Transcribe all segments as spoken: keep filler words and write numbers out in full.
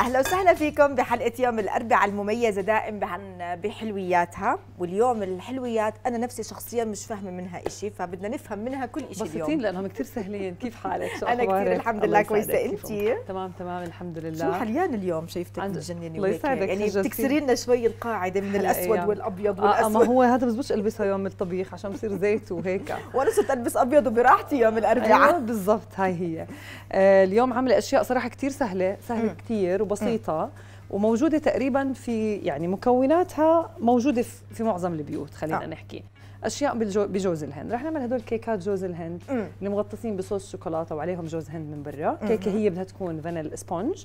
أهلا وسهلا فيكم بحلقة يوم الأربعاء المميزة دائم عن بحلوياتها، واليوم الحلويات أنا نفسي شخصيا مش فاهمة منها إشي، فبدنا نفهم منها كل إشي اليوم. مبسوطين لأنهم كثير سهلين، كيف حالك؟ شو أخبارك؟ أنا كثير الحمد لله كويسة، أنتِ؟ تمام تمام الحمد لله. شو حليان اليوم شايفتك بتجنني وهيك، يعني بتكسري لنا شوي القاعدة من الأسود يعني. والأبيض والأسود. آه ما هو هذا بزبطش ألبسها يوم الطبيخ عشان بصير زيت وهيك. وأنا صرت ألبس أبيض وبراحتي يوم الأربعاء. أيوه بالضبط هاي هي. آه اليوم عاملة أشياء صراحة كثير سهلة، سهلة كثير وبسيطة وموجودة تقريبا في يعني مكوناتها موجودة في معظم البيوت، خلينا آه. نحكي أشياء بجوز الهند. رح نعمل هدول كيكات جوز الهند م. اللي مغطسين بصوص شوكولاتة وعليهم جوز هند من برا، كيكة هي بدها تكون فانيل سبونج،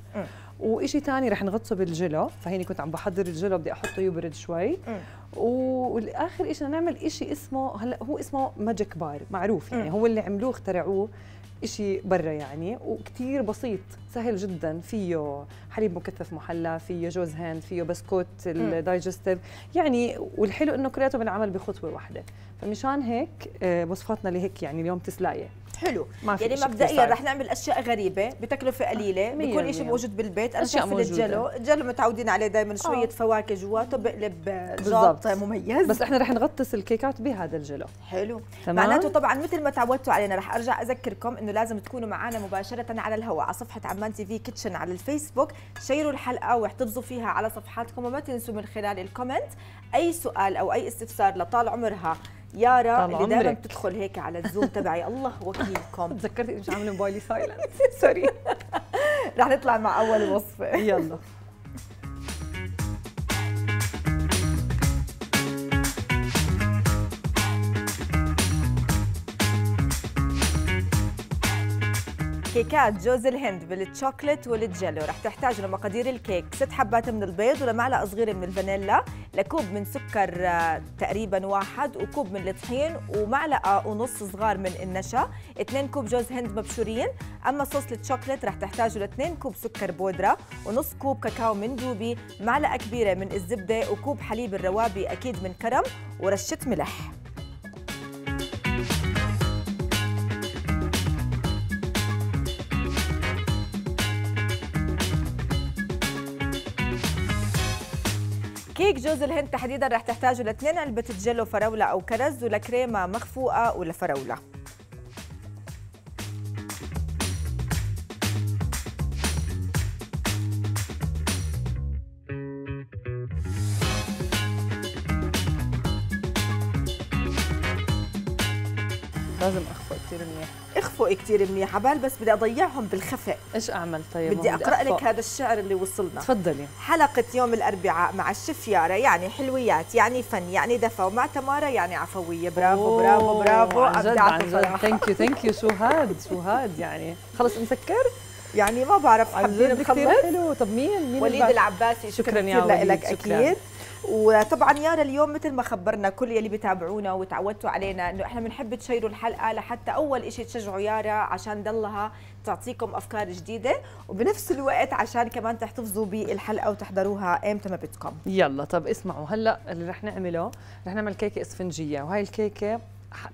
وإشي ثاني رح نغطسه بالجيلو، فهيني كنت عم بحضر الجيلو بدي أحطه يبرد شوي، م. والآخر إشي نعمل إشي اسمه هلا هو اسمه ماجيك بار، معروف يعني م. هو اللي عملوه اخترعوه إشي برا يعني، وكتير بسيط سهل جدا، فيه حليب مكثف محلى، فيه جوز هند، فيه بسكوت الدايجستيف يعني، والحلو انه كلياته بنعمل بخطوه واحده، فمشان هيك وصفاتنا اللي هيك يعني اليوم تسلايه حلو يعني. مبدئيا رح نعمل اشياء غريبه بتكلفه قليله، بكل شيء موجود بالبيت. انا شايفه الجلو، الجلو متعودين عليه دائما شويه آه. فواكه جواته بقلب جاط مميز، بس احنا رح نغطس الكيكات بهذا الجلو حلو معناته. طبعا مثل ما تعودتوا علينا رح ارجع اذكركم انه لازم تكونوا معنا مباشره على الهواء على صفحه عمان تي في كيتشن على الفيسبوك، شيروا الحلقه واحتفظوا فيها على صفحاتكم، وما تنسوا من خلال الكومنت اي سؤال او اي استفسار لطال عمرها يارا اللي دائما بتدخل هيك على الزوم تبعي. الله وكيلكم تذكرت مش عامله موبايلي سايلنت سوري. رح نطلع مع اول وصفه يلا. كيكات جوز الهند بالتشوكلت والجيلو. رح تحتاج لمقادير الكيك ست حبات من البيض، ولمعلقه صغيره من الفانيلا، لكوب من سكر تقريبا واحد، وكوب من الطحين، ومعلقه ونص صغار من النشا، اثنين كوب جوز هند مبشورين. اما صوص التشوكلت رح تحتاجوا لاثنين كوب سكر بودره، ونص كوب كاكاو مندوبي، معلقه كبيره من الزبده، وكوب حليب الروابي اكيد من كرم، ورشه ملح. كيك جوز الهند تحديدا رح تحتاجوا لاثنين علبة جيلو فراولة أو كرز، ولكريمة مخفوقة ولفراولة. لازم أخفق كثير منيح، أخفق كثير منيح، عبال بس بدي أضيعهم بالخفق. إيش أعمل طيب؟ بدي أقرأ لك هذا الشعر اللي وصلنا. تفضلي. حلقة يوم الأربعاء مع الشيف يارا، يعني حلويات، يعني فن، يعني دفا، ومع تمارا يعني عفوية. برافو برافو برافو، أبدعتوا صراحة. ثانك يو ثانك يو. شو هاد شو هاد يعني، خلص مسكر؟ يعني ما بعرف حابين نخبر. حلو. طب مين مين وليد العباسي، شكرا يا وليد، شكرا لك أكيد. وطبعا يارا اليوم مثل ما خبرنا كل يلي بتابعونا وتعودتوا علينا انه احنا بنحب تشيروا الحلقه لحتى اول إشي تشجعوا يارا عشان ضلها تعطيكم افكار جديده، وبنفس الوقت عشان كمان تحتفظوا بالحلقه وتحضروها امتى ما بدكم. يلا طب اسمعوا هلا اللي رح نعمله، رح نعمل كيكه اسفنجيه، وهي الكيكه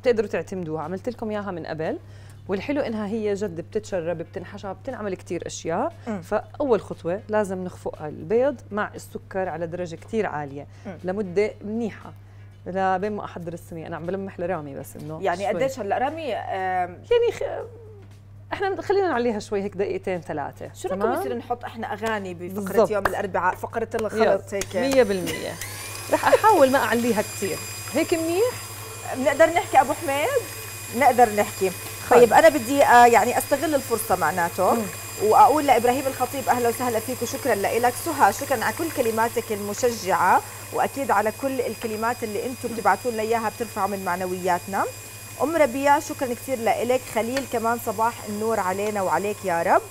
بتقدروا تعتمدوها، عملت لكم اياها من قبل، والحلو انها هي جد بتتشرب بتنحشى بتنعمل كثير اشياء. م. فاول خطوه لازم نخفق البيض مع السكر على درجه كثير عاليه م. لمده منيحه لبين ما احضر الصينيه. انا عم بلمح لرامي بس انه يعني قديش هلا رامي؟ آه يعني خ... احنا خلينا نعليها شوي هيك دقيقتين ثلاثه. شو رايكم نصير نحط احنا اغاني بفقره بالزبط. يوم الاربعاء فقره الخلط هيك مية بالمية. رح احاول ما اعليها كثير هيك منيح. بنقدر نحكي ابو حميد، نقدر نحكي خالد. طيب انا بدي يعني استغل الفرصه معناته واقول لابراهيم الخطيب اهلا وسهلا فيك وشكرا لك. سهى شكرا على كل كلماتك المشجعه، واكيد على كل الكلمات اللي انتم بتبعتوا لنا اياها بترفعوا من معنوياتنا. ام ربيع شكرا كثير لك. خليل كمان صباح النور علينا وعليك يا رب.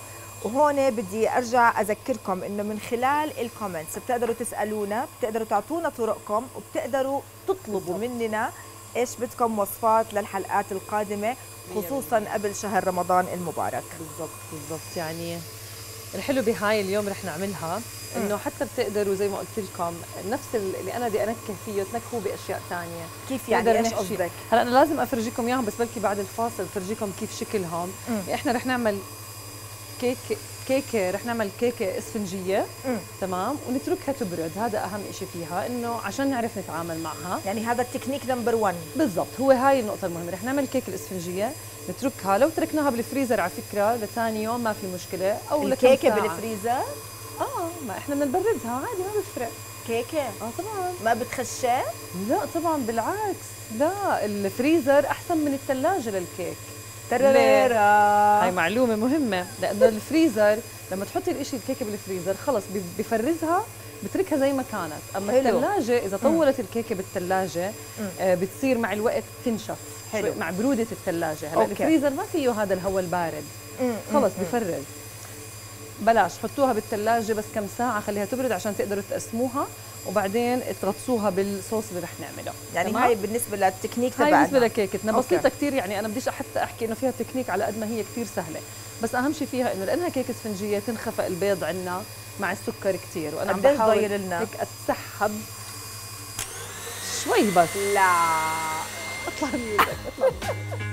وهون بدي ارجع اذكركم انه من خلال الكومنتس بتقدروا تسالونا، بتقدروا تعطونا طرقكم، وبتقدروا تطلبوا مننا ايش بدكم وصفات للحلقات القادمه، خصوصا قبل شهر رمضان المبارك. بالضبط بالضبط. يعني الحلو بهاي اليوم رح نعملها انه حتى بتقدروا زي ما قلت لكم نفس اللي انا بدي انكه فيه تنكهوه باشياء ثانيه. كيف يعني ايش قصدك؟ هلا انا لازم افرجيكم اياهم بس بلكي بعد الفاصل افرجيكم كيف شكلهم. احنا رح نعمل كيك كيكه رح نعمل كيكه اسفنجيه مم. تمام، ونتركها تبرد، هذا اهم شيء فيها انه عشان نعرف نتعامل معها، يعني هذا التكنيك نمبر واحد بالضبط، هو هاي النقطه المهمه. رح نعمل كيكه الاسفنجيه نتركها، لو تركناها بالفريزر على فكره لثاني يوم ما في مشكله، او الكيكه بالفريزر اه ما احنا بنبردها عادي ما بيفرق. كيكه اه طبعا ما بتخشاه؟ لا طبعا بالعكس، لا الفريزر احسن من الثلاجه للكيك. هاي معلومة مهمة، لأنه الفريزر لما تحطي الاشي الكيكة بالفريزر خلص بفرزها بتركها زي ما كانت، أما الثلاجة إذا طولت الكيكة بالثلاجة آه بتصير مع الوقت تنشف مع برودة الثلاجة. هلا الفريزر ما فيه هذا الهواء البارد، خلص بفرز. بلاش حطوها بالثلاجة بس كم ساعة خليها تبرد عشان تقدروا تقسموها، وبعدين تغطسوها بالصوص اللي رح نعمله. يعني هاي بالنسبة للتكنيك تبعنا، هاي بالنسبة لكيكتنا بسيطة كثير، يعني أنا بديش حتى أحكي إنه فيها تكنيك على قد ما هي كثير سهلة، بس أهم شيء فيها إنه لأنها كيكة اسفنجية تنخفق البيض عنا مع السكر كثير، وأنا عم بحاول هيك أتسحب شوي بس. لا اطلع من يدك اطلع من يدك.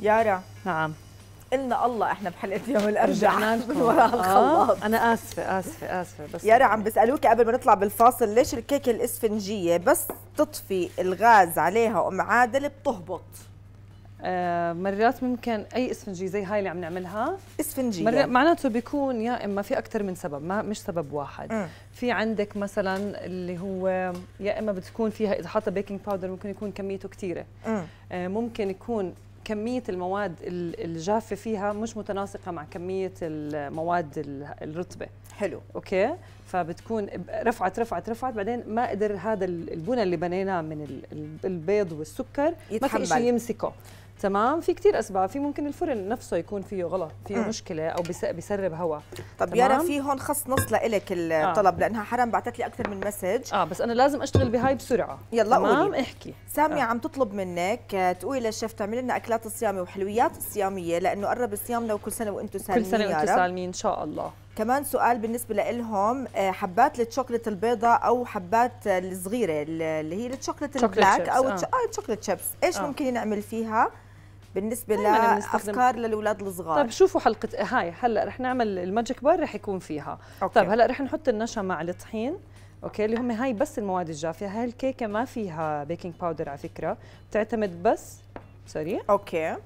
يارا نعم قلنا الله احنا بحلقه يوم الارجح من وراء الخلاط. آه. انا اسفه اسفه اسفه بس يارا عم بسالوك قبل ما نطلع بالفاصل ليش الكيكه الاسفنجيه بس تطفي الغاز عليها وام عادل بتهبط؟ آه مرات ممكن اي اسفنجيه زي هاي اللي عم نعملها اسفنجيه معناته بيكون يا اما في اكثر من سبب، ما مش سبب واحد. م. في عندك مثلا اللي هو يا اما بتكون فيها اذا حاطه بيكنج باودر ممكن يكون كميته كثيره، آه ممكن يكون كمية المواد الجافة فيها مش متناسقة مع كمية المواد الرطبة. حلو. أوكي؟ فبتكون رفعت رفعت رفعت بعدين ما قدر هذا البنى اللي بنيناه من البيض والسكر يتحمل. ما في شيء يمسكه، تمام. في كثير اسباب، في ممكن الفرن نفسه يكون فيه غلط، فيه م. مشكله او بيسرب هواء. طب يارا في هون خص نص لإلك الطلب آه. لانها حرام بعثت لي اكثر من مسج، اه بس انا لازم اشتغل بهاي بسرعه. يلا قولي. تمام احكي. ساميه آه. عم تطلب منك تقولي للشيف تعمل لنا اكلات صيامي وحلويات صياميه لانه قرب صيامنا، وكل سنه وانتم سالمين. كل سنه وانتم سالمين ان شاء الله. كمان سؤال بالنسبه لهم، حبات الشوكليت البيضاء او حبات الصغيره اللي هي الشوكليت البلاك او آه. الشوكليت شيبس، ايش آه. ممكن نعمل فيها بالنسبه لافكار للاولاد الصغار؟ طيب شوفوا حلقه هاي هلا رح نعمل الماجيك بار رح يكون فيها. طيب هلا رح نحط النشا مع الطحين، اوكي، اللي هم هاي بس المواد الجافه. هاي الكيكه ما فيها بيكنج باودر على فكره، بتعتمد بس سريع. اوكي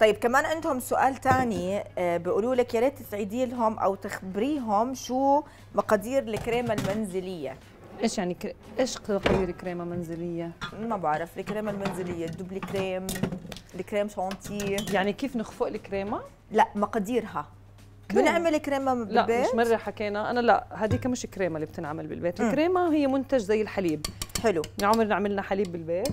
طيب كمان عندهم سؤال ثاني، بيقولوا لك يا ريت تعيدي لهم او تخبريهم شو مقادير الكريمه المنزليه. ايش يعني كري... ايش مقادير كريمه منزليه؟ ما بعرف الكريمه المنزليه، الدوبل كريم، الكريم شانتيه، يعني كيف نخفق الكريمه؟ لا مقاديرها. بنعمل كريمه بالبيت؟ لا مش مره حكينا انا، لا هذيك مش كريمه اللي بتنعمل بالبيت، الكريمه هي منتج زي الحليب. حلو. عمرنا عملنا حليب بالبيت؟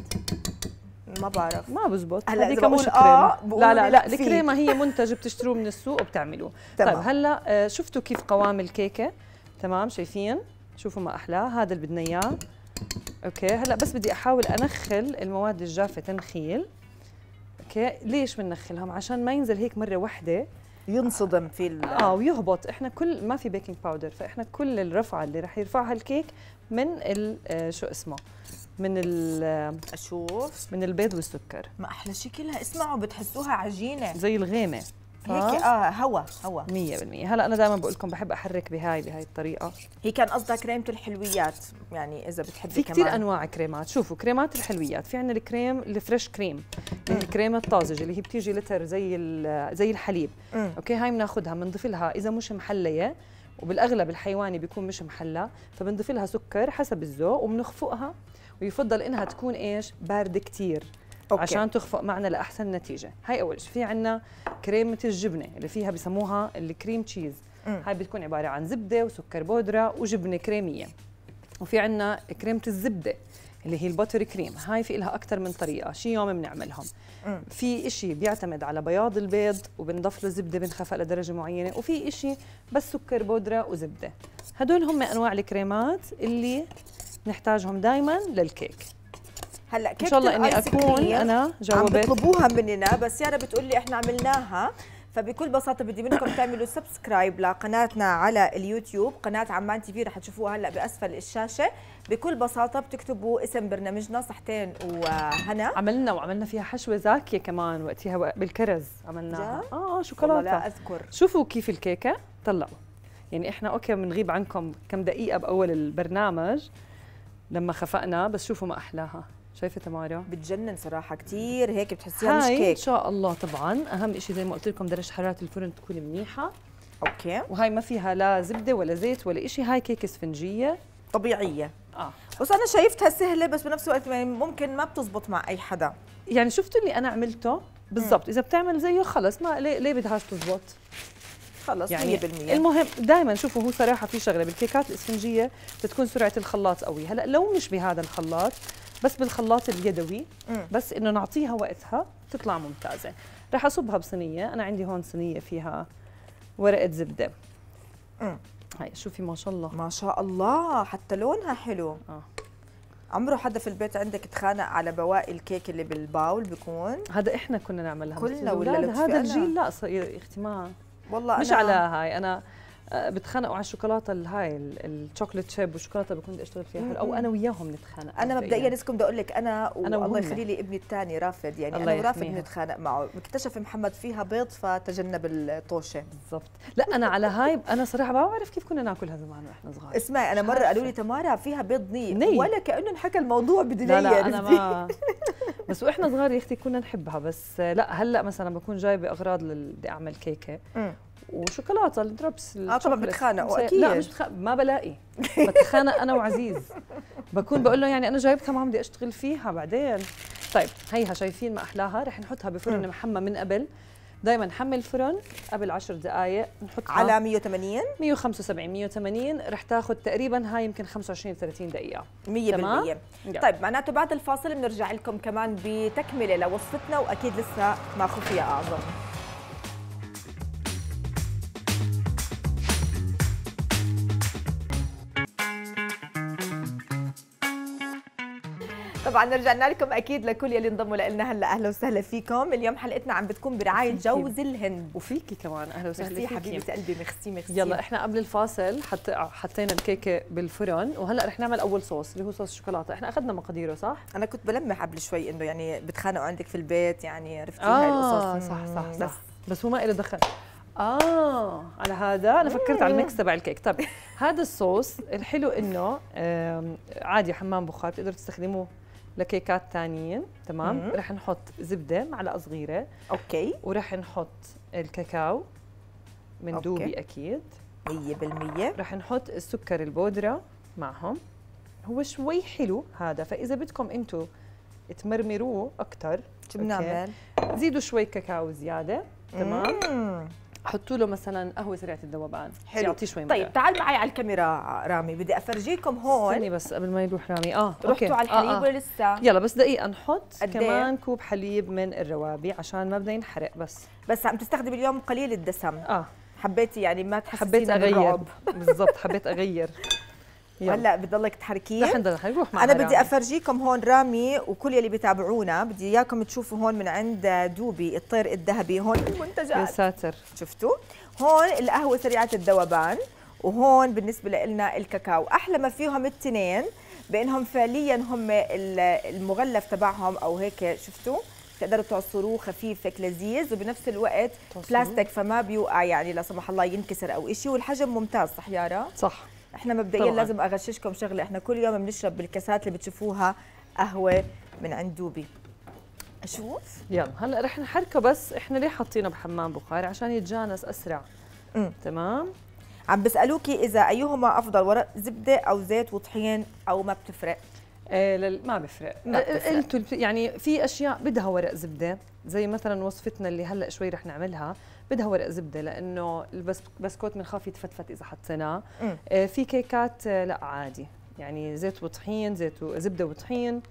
ما بعرف ما بزبط. هلا اذا بقول اه لا لا لا الكريمه هي منتج بتشتروه من السوق وبتعملوه. طيب هلا شفتوا كيف قوام الكيكه؟ تمام شايفين؟ شوفوا ما احلاه، هذا اللي بدنا اياه. اوكي هلا بس بدي احاول انخل المواد الجافه تنخيل. اوكي ليش بننخلهم؟ عشان ما ينزل هيك مره واحده ينصدم في اه ويهبط. احنا كل ما في بيكنج باودر، فاحنا كل الرفعه اللي رح يرفعها الكيك من شو اسمه من ال اشوف من البيض والسكر. ما احلى شكلها، اسمعوا بتحسوها عجينه زي الغيمه هيك اه هوا هوا مية بالمية. هلا انا دائما بقول لكم بحب احرك بهاي بهاي الطريقه. هي كان قصدها كريمه الحلويات، يعني اذا بتحبي في كمان في كثير انواع كريمات. شوفوا كريمات الحلويات، في عندنا الكريم الفريش كريم اللي هي الكريمه الطازجه اللي هي بتيجي لتر زي زي الحليب. م. اوكي هاي بناخذها بنضيف لها اذا مش محليه، وبالاغلب الحيواني بيكون مش محلى، فبنضيف لها سكر حسب الذوق وبنخفقها، ويفضل انها تكون ايش؟ بارده كثير عشان تخفق معنا لاحسن نتيجه. هاي اول شيء. في عندنا كريمه الجبنه اللي فيها بسموها الكريم تشيز. مم. هاي بتكون عباره عن زبده وسكر بودره وجبنه كريميه. وفي عندنا كريمه الزبده اللي هي الباتر كريم، هاي في لها اكثر من طريقه، شي يوم بنعملهم. في شيء بيعتمد على بياض البيض وبنضف له زبده بنخفق لدرجه معينه، وفي شيء بس سكر بودره وزبده. هدول هم انواع الكريمات اللي نحتاجهم دائما للكيك. هلا ان شاء الله اني اكون انا جاوبت. عم بيطلبوها مننا، بس يارا بتقول لي احنا عملناها، فبكل بساطه بدي منكم تعملوا سبسكرايب لقناتنا على اليوتيوب، قناه عمان تي في رح تشوفوها هلا باسفل الشاشه. بكل بساطه بتكتبوا اسم برنامجنا صحتين وهنا. عملنا وعملنا فيها حشوه زاكيه كمان وقتها بالكرز عملناها. اه شوكولاته والله لا اذكر. شوفوا كيف الكيكه طلعوا، يعني احنا اوكي بنغيب عنكم كم دقيقه باول البرنامج لما خفقنا، بس شوفوا ما احلاها. شايفه تمارا بتجنن صراحه كثير، هيك بتحسيها مش كيك. ان شاء الله. طبعا اهم شيء زي ما قلت لكم درجه حراره الفرن تكون منيحه. اوكي. وهي ما فيها لا زبده ولا زيت ولا شيء، هاي كيكه اسفنجيه طبيعيه. اه بس انا شايفتها سهله، بس بنفس الوقت ممكن ما بتزبط مع اي حدا. يعني شفتوا اللي انا عملته بالضبط، اذا بتعمل زيه خلص ما ليه, ليه بدهاش تزبط خلص يعني مية بالمية. المهم دائما شوفوا هو صراحه في شغله بالكيكات الاسفنجيه بتكون سرعه الخلاط قوي. هلا لو مش بهذا الخلاط بس بالخلاط اليدوي، بس انه نعطيها وقتها تطلع ممتازه. رح اصبها بصينيه، انا عندي هون صينيه فيها ورقه زبده. امم هاي شوفي ما شاء الله ما شاء الله، حتى لونها حلو. اه عمره حدا في البيت عندك تخانق على بواقي الكيك اللي بالباول؟ بيكون هذا احنا كنا نعملها كلنا ولا لا؟ هذا الجيل لا صغير اختماع والله. مش أنا على هاي انا بتخانقوا على الشوكولاته الهاي الشوكليت شيب والشوكولاته بكون بدي اشتغل فيها او انا وياهم نتخانق. انا مبدئيا لسكم بدي اقول لك انا والله يخلي لي ابني الثاني رافد، يعني انا ورافد بنتخانق معه. اكتشف محمد فيها بيض فتجنب الطوشه. بالضبط. لا انا على هاي انا صراحه ما بعرف كيف كنا ناكلها زمان واحنا صغار. اسمعي انا مره قالوا لي تمارا فيها بيض ني، ولا كانه انحكى الموضوع بدي لا, لا انا ما بس واحنا صغار يا اختي كنا نحبها. بس لا هلا مثلا بكون جايبه اغراض بدي اعمل كيكه وشوكولاته الدروبس. اه طبعا بتخانقوا اكيد. لا مش بتخانق، ما بلاقي بتخانق انا وعزيز، بكون بقول له يعني انا جايبتها ما بدي اشتغل فيها بعدين. طيب هيها شايفين ما احلاها. رح نحطها بفرن محمى من قبل دائما حمل الفرن قبل عشر دقائق، نحطها على مية وثمانين مية وخمسة وسبعين مية وثمانين، رح تاخذ تقريبا هاي يمكن خمسة وعشرين ثلاثين دقيقه مية بالمية. طيب معناته بعد الفاصل بنرجع لكم كمان بتكمله لوصفتنا، واكيد لسه ماخذ فيها اعظم. طبعا رجعنا لكم اكيد لكل يلي انضموا لنا هلا، اهلا وسهلا فيكم. اليوم حلقتنا عم بتكون برعايه جوز الهند، وفيكي كمان اهلا وسهلا فيكي حبيبتي قلبي. ميرسي ميرسي. يلا احنا قبل الفاصل حط... حطينا الكيكه بالفرن، وهلا رح نعمل اول صوص اللي هو صوص الشوكولاته. احنا اخذنا مقاديره صح؟ انا كنت بلمح قبل شوي انه يعني بتخانقوا عندك في البيت، يعني عرفتي آه هاي القصص. صح صح صح بس, بس هو ما له دخل اه على هذا، انا فكرت على الميكس تبع الكيك. طب هذا الصوص الحلو انه عادي حمام بخار، بتقدروا تستخدموه لكيكات ثانيين، تمام؟ مم. رح نحط زبده معلقه صغيره، اوكي، ورح نحط الكاكاو مندوبي اكيد مية بالمية، رح نحط السكر البودره معهم. هو شوي حلو هذا، فاذا بدكم انتم تمرمروه اكثر شو بنعمل؟ زيدوا شوي كاكاو زياده، تمام؟ مم. حطوا له مثلا قهوه سريعه الذوبان يعطيه شوي مرة. طيب تعال معي على الكاميرا رامي، بدي افرجيكم هون. استني بس قبل ما يروح رامي. اه رحتوا على الحليب آه آه. ولا لسه؟ يلا بس دقيقه. نحط كمان كوب حليب من الروابي عشان ما بدنا ينحرق. بس بس عم تستخدمي اليوم قليل الدسم. اه حبيتي يعني ما تحسسينا بالرعب. بالضبط، حبيت اغير. هلا بضلك تحركيه؟ رح نضل حنروح مع انا رامي. بدي افرجيكم هون رامي وكل يلي بيتابعونا، بدي اياكم تشوفوا هون من عند دوبي الطير الذهبي، هون المنتجات يا ساتر، شفتوا؟ هون القهوه سريعه الذوبان، وهون بالنسبه لنا الكاكاو. احلى ما فيهم الاثنين بانهم فعليا هم المغلف تبعهم او هيك، شفتوا؟ تقدروا تعصروه خفيفك لذيذ، وبنفس الوقت بلاستيك فما بيوقع يعني لا سمح الله ينكسر او شيء، والحجم ممتاز. صح يارا؟ صح. احنا مبدئيا لازم اغششكم شغله، احنا كل يوم بنشرب بالكاسات اللي بتشوفوها قهوه من عند دوبي. اشوف يلا هلا رح نحركه. بس احنا ليه حاطينه بحمام بخار؟ عشان يتجانس اسرع. مم. تمام. عم بسالوكي اذا ايهما افضل، ورق زبده او زيت وطحين او ما بتفرق؟ آه لل... ما بفرق. قلتوا يعني في اشياء بدها ورق زبده، زي مثلا وصفتنا اللي هلا شوي رح نعملها بدها ورق زبده، لانه البسكوت بنخاف يتفتفت اذا حطيناه. آه في كيكات آه لا عادي، يعني زيت وطحين، زيت وزبده وطحين،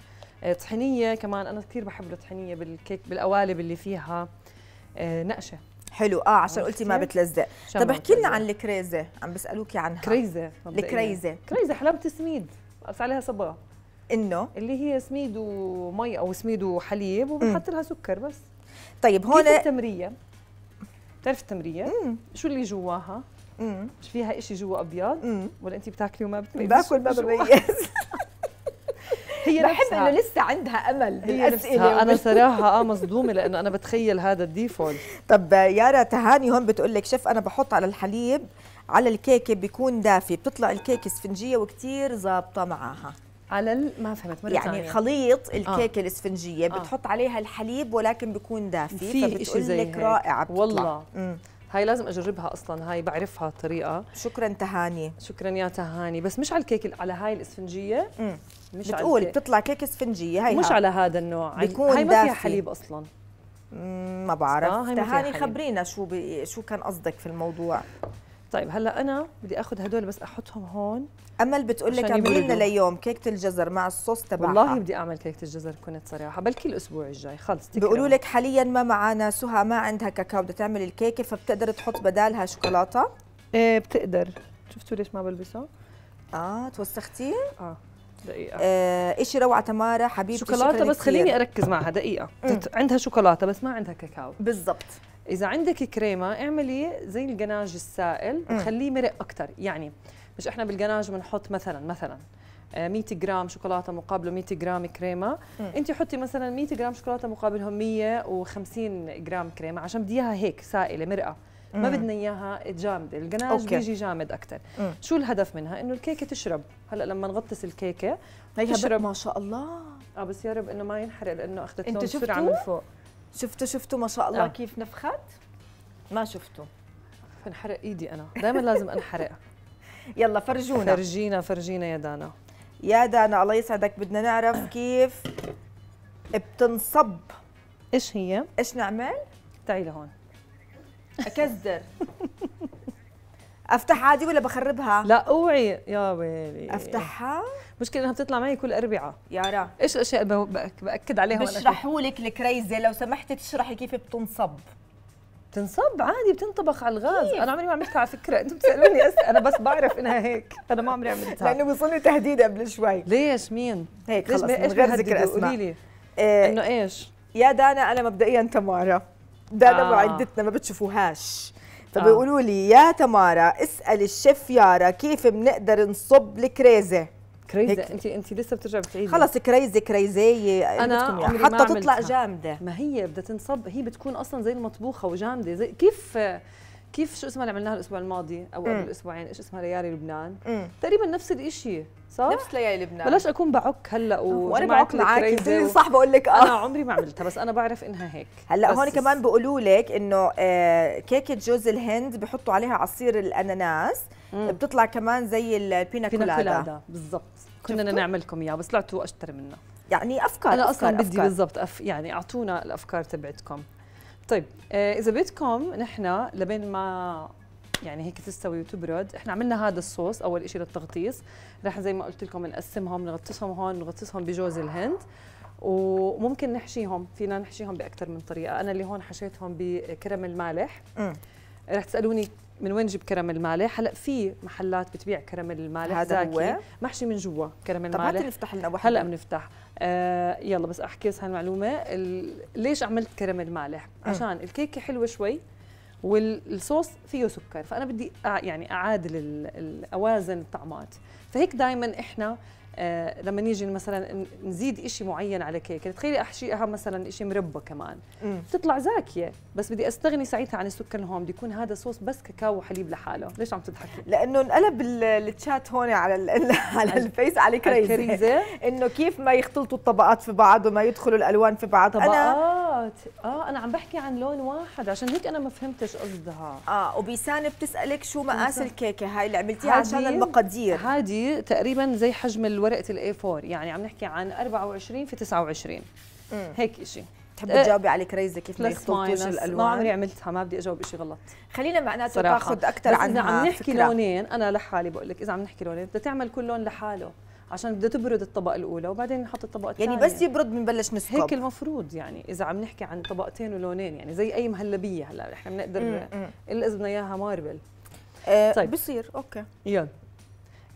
آه طحينيه كمان. انا كثير بحب الطحينيه بالكيك، بالقوالب اللي فيها آه نقشه. حلو. اه عشان قلتي ما بتلزق. طب احكي لنا عن الكريزه، عم بسالوكي عنها. كريزه الكريزه كريزه حلاوه السميد، قص عليها صبغه انه اللي هي سميد ومي او سميد وحليب، وبنحط لها سكر بس. طيب هون التمريه، بتعرفي التمريه؟ مم. شو اللي جواها؟ امم مش فيها اشي جوا ابيض؟ مم. ولا انت بتاكلي وما بتميزي؟ باكل ما بميز. هي بحب انه لسه عندها امل بالاسئله. انا صراحه اه مصدومه لانه انا بتخيل هذا الديفول. طب يارا تهاني هون بتقول لك شيف انا بحط على الحليب على الكيكه بيكون دافي، بتطلع الكيكه اسفنجيه وكثير ظابطه معاها. على ما فهمت مرة يعني تانية. خليط الكيكه آه. الاسفنجيه بتحط عليها الحليب ولكن بيكون دافي، في شيء زي هيك رائعه بتطلع. والله مم. هاي لازم اجربها اصلا، هاي بعرفها الطريقه. شكرا تهاني. شكرا يا تهاني. بس مش على الكيك، على هاي الاسفنجيه. مم. مش بتقول بتطلع كيكه اسفنجيه هاي، مش على هذا النوع بيكون هاي ما دافي. فيها حليب اصلا. مم. ما بعرف آه تهاني، خبرينا شو بي... شو كان قصدك في الموضوع. طيب هلا انا بدي اخذ هدول بس احطهم هون. امل بتقول لك اعملي لنا ليوم كيكه الجزر مع الصوص تبعها. والله بدي اعمل كيكه الجزر، كنت صراحه بلكي الاسبوع الجاي خلص. بيقولوا لك حاليا ما معنا سهى، ما عندها كاكاو بدها تعمل الكيكه، فبتقدر تحط بدالها شوكولاته. ايه بتقدر. شفتوا ليش ما بلبسه؟ اه توسختيه؟ اه دقيقه. آه شيء روعه تمارا حبيبتي. شوكولاته بس خليني اركز معها دقيقه. عندها شوكولاته بس ما عندها كاكاو. بالضبط. إذا عندك كريمة اعملي زي الجناج السائل وخليه مرق أكثر، يعني مش إحنا بالجناج بنحط مثلا مثلا مية جرام شوكولاتة مقابله مية جرام كريمة، أنت حطي مثلا مية جرام شوكولاتة مقابلهم مية وخمسين جرام كريمة، عشان بدي إياها هيك سائلة مرقة، ما بدنا إياها جامدة، الجناج بيجي جامد أكثر. شو الهدف منها؟ إنه الكيكة تشرب. هلا لما نغطس الكيكة تشرب ما شاء الله. آه بس يا رب إنه ما ينحرق لأنه أخذت لون بسرعة من فوق. شفتوا شفتوا ما شاء الله. آه. كيف نفخت؟ ما شفتوا. فنحرق ايدي انا، دائما لازم انحرق. يلا فرجونا. فرجينا فرجينا يا دانا. يا دانا الله يسعدك، بدنا نعرف كيف بتنصب. ايش هي؟ ايش نعمل؟ تعي لهون. اكزدر. افتح عادي ولا بخربها؟ لا اوعي يا ويلي. افتحها؟ مشكلة انها بتطلع معي كل اربعاء. يارا ايش الاشياء اللي باكد عليها؟ بشرحوا لك الكريزه، لو سمحتي تشرحي كيف بتنصب. بتنصب عادي، بتنطبخ على الغاز. انا عمري ما عملتها على فكره، انتم بتسالوني أس... انا بس بعرف انها هيك، انا ما عمري عملتها. لانه وصلني تهديد قبل شوي. ليش مين؟ هيك خلص من غير ذكر اسماء. قولي لي إيه انه ايش؟ يا دانا انا مبدئيا تمارا. دانا آه. معدتنا ما بتشوفوهاش. فبيقولوا لي يا تمارا اسالي الشيف يارا كيف بنقدر نصب الكريزه. كريزه انت انت لسه بترجع بتعيدي. خلص كريزه كريزيه انا حتى تطلع جامده. ما هي بدها تنصب، هي بتكون اصلا زي المطبوخه وجامده زي كيف كيف شو اسمها اللي عملناها الاسبوع الماضي او قبل اسبوعين، ايش اسمها؟ ليالي لبنان. مم. تقريبا نفس الشيء صح؟ نفس ليالي لبنان. بلاش اكون بعك هلا وانا بعك معاكي صح بقول لك اه. انا عمري ما عملتها بس انا بعرف انها هيك. هلا هون كمان بيقولوا لك انه آه كيكه جوز الهند بحطوا عليها عصير الاناناس. مم. بتطلع كمان زي البينا كولادا بالضبط. كنا نعملكم اياه بس طلعتوا اشطر منا. يعني افكار انا اصلا أفكار. بدي بالضبط أف... يعني اعطونا الافكار تبعتكم. طيب آه اذا بدكم نحن لبين ما يعني هيك تستوي وتبرد، احنا عملنا هذا الصوص اول شيء للتغطيس، رح زي ما قلت لكم نقسمهم، نغطسهم هون، نغطسهم بجوز الهند، وممكن نحشيهم، فينا نحشيهم باكثر من طريقه، انا اللي هون حشيتهم بكراميل مالح. امم رح تسالوني من وين جيب كراميل مالح؟ هلا في محلات بتبيع كراميل مالح هذا هو محشي من جوا كراميل مالح. طب هات نفتح لنا واحد هلا بنفتح. آه يلا بس احكي بس هالمعلومه، ليش عملت كراميل مالح؟ عشان الكيكه حلوه شوي والصوص فيه سكر، فانا بدي يعني اعادل اوازن الطعمات، فهيك دائما احنا آه لما نيجي مثلا نزيد شيء معين على كيكه، تخيلي احشيها مثلا شيء مربى كمان مم. بتطلع زاكيه، بس بدي استغني ساعتها عن السكر هون، بدي يكون هذا صوص بس كاكاو وحليب لحاله. ليش عم تضحكي؟ لانه انقلب التشات هون على ال على الفيس على كريزه انه كيف ما يختلطوا الطبقات في بعض وما يدخلوا الالوان في بعض. طبقات أنا اه انا عم بحكي عن لون واحد، عشان هيك انا ما فهمتش قصدها. اه وبيسان بتسالك شو مقاس الكيكه هاي اللي عملتيها عشان المقادير؟ هذه تقريبا زي حجم ورقة الاي فور، يعني عم نحكي عن أربعة وعشرين في تسعة وعشرين مم. هيك شيء. بتحبي تجاوبي على كريزه كيف ما يختلطوش الالوان؟ ما عمري عملتها، ما بدي اجاوب شيء غلط. خلينا معناته تاخذ اكثر عنها. اذا عم نحكي فكرة. لونين، انا لحالي بقول لك اذا عم نحكي لونين بدها تعمل كل لون لحاله، عشان بدها تبرد الطبقه الاولى وبعدين نحط الطبقه الثانيه. يعني بس يبرد بنبلش نسكب. هيك المفروض، يعني اذا عم نحكي عن طبقتين ولونين يعني زي اي مهلبيه هلا احنا بنقدر الا اذا بدنا اياها ماربل. أه طيب بصير اوكي. يلا